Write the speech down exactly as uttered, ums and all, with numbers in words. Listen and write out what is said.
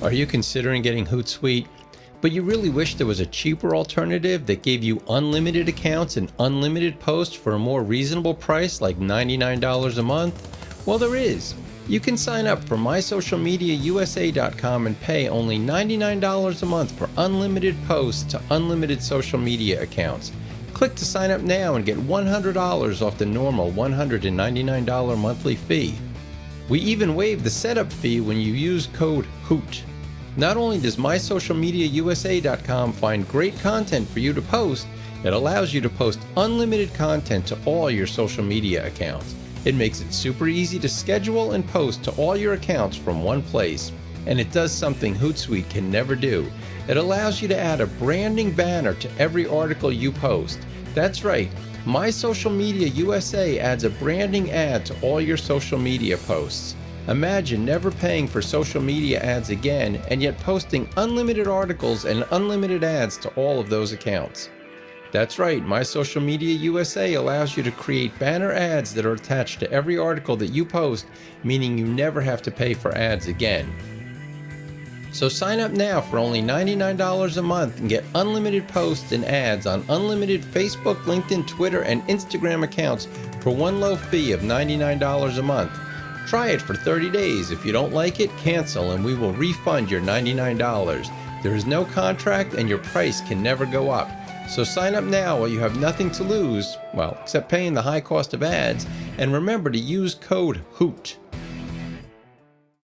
Are you considering getting Hootsuite, but you really wish there was a cheaper alternative that gave you unlimited accounts and unlimited posts for a more reasonable price like ninety-nine dollars a month? Well, there is. You can sign up for My Social Media U S A dot com and pay only ninety-nine dollars a month for unlimited posts to unlimited social media accounts. Click to sign up now and get one hundred dollars off the normal one hundred ninety-nine dollars monthly fee. We even waive the setup fee when you use code HOOT. Not only does My Social Media U S A dot com find great content for you to post, it allows you to post unlimited content to all your social media accounts. It makes it super easy to schedule and post to all your accounts from one place. And it does something Hootsuite can never do. It allows you to add a branding banner to every article you post. That's right, My Social Media U S A adds a branding ad to all your social media posts. Imagine never paying for social media ads again and yet posting unlimited articles and unlimited ads to all of those accounts. That's right, My Social Media U S A allows you to create banner ads that are attached to every article that you post, meaning you never have to pay for ads again. So sign up now for only ninety-nine dollars a month and get unlimited posts and ads on unlimited Facebook, LinkedIn, Twitter, and Instagram accounts for one low fee of ninety-nine dollars a month. Try it for thirty days. If you don't like it, cancel and we will refund your ninety-nine dollars. There is no contract and your price can never go up. So sign up now while you have nothing to lose, well, except paying the high cost of ads, and remember to use code HOOT.